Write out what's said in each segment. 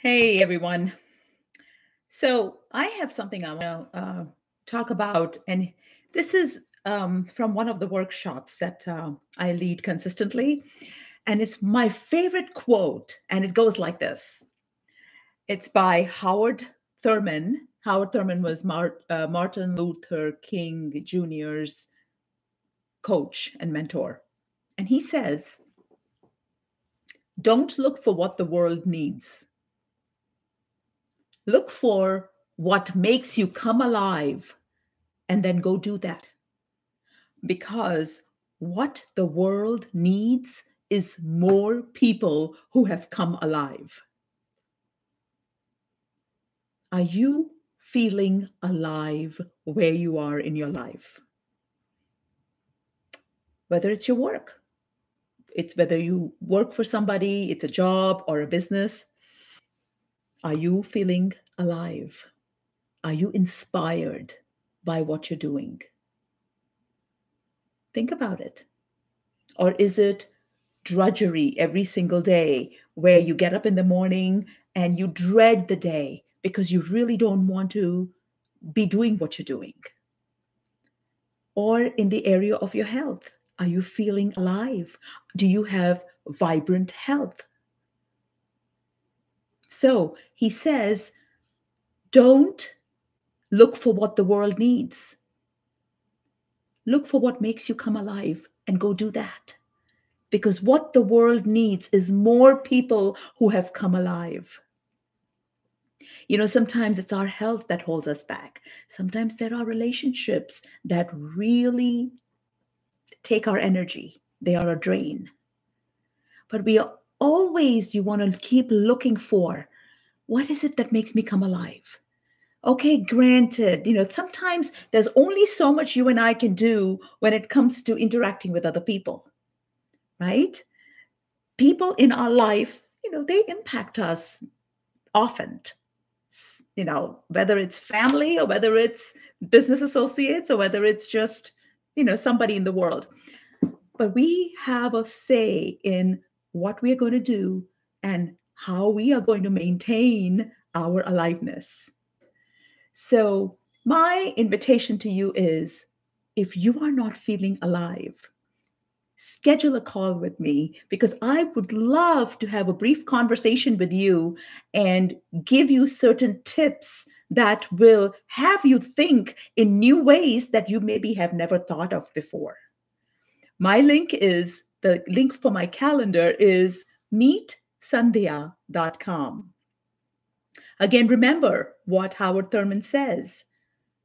Hey, everyone. So I have something I want to talk about, and this is from one of the workshops that I lead consistently, and it's my favorite quote, and it goes like this. It's by Howard Thurman. Howard Thurman was Martin Luther King Jr.'s coach and mentor, and he says, "Don't look for what the world needs. Look for what makes you come alive and then go do that. Because what the world needs is more people who have come alive." Are you feeling alive where you are in your life? Whether it's your work, it's whether you work for somebody, it's a job or a business. Are you feeling alive? Are you inspired by what you're doing? Think about it. Or is it drudgery every single day where you get up in the morning and you dread the day because you really don't want to be doing what you're doing? Or in the area of your health, are you feeling alive? Do you have vibrant health? So he says, don't look for what the world needs. Look for what makes you come alive and go do that. Because what the world needs is more people who have come alive. You know, sometimes it's our health that holds us back. Sometimes there are relationships that really take our energy. They are a drain. But we are always, you want to keep looking for, what is it that makes me come alive? Okay, granted, you know, sometimes there's only so much you and I can do when it comes to interacting with other people, right? People in our life, you know, they impact us often, you know, whether it's family or whether it's business associates or whether it's just, you know, somebody in the world. But we have a say in what we are going to do, and how we are going to maintain our aliveness. So my invitation to you is, if you are not feeling alive, schedule a call with me, because I would love to have a brief conversation with you and give you certain tips that will have you think in new ways that you maybe have never thought of before. My link is The link for my calendar is meetsandhya.com. Again, remember what Howard Thurman says.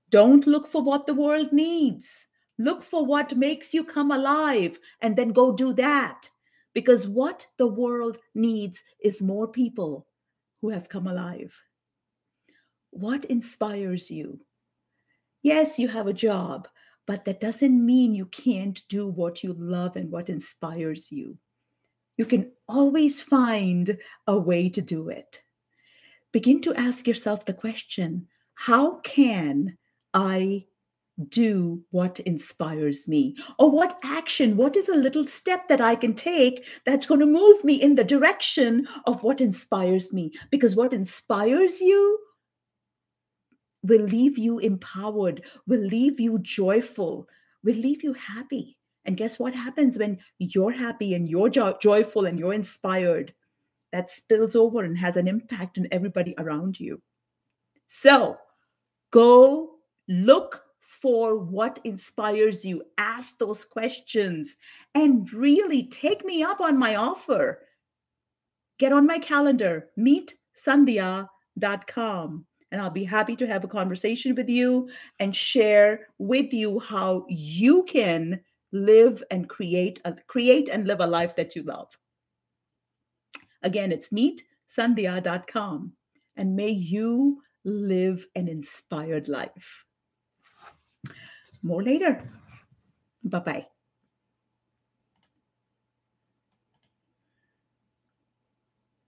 Don't look for what the world needs. Look for what makes you come alive and then go do that. Because what the world needs is more people who have come alive. What inspires you? Yes, you have a job. But that doesn't mean you can't do what you love and what inspires you. You can always find a way to do it. Begin to ask yourself the question, how can I do what inspires me? Or what action, what is a little step that I can take that's going to move me in the direction of what inspires me? Because what inspires you will leave you empowered, will leave you joyful, will leave you happy. And guess what happens when you're happy and you're joyful and you're inspired? That spills over and has an impact on everybody around you. So go look for what inspires you. Ask those questions and really take me up on my offer. Get on my calendar, meetsandhya.com. And I'll be happy to have a conversation with you and share with you how you can live and create and live a life that you love. Again, it's meetsandhya.com. And may you live an inspired life. More later. Bye-bye.